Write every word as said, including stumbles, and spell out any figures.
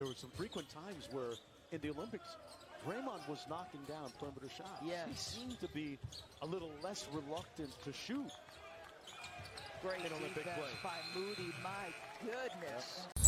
There were some frequent times where in the Olympics, Draymond was knocking down perimeter shots. Yes. He seemed to be a little less reluctant to shoot. Great defense by Moody, my goodness. Yep.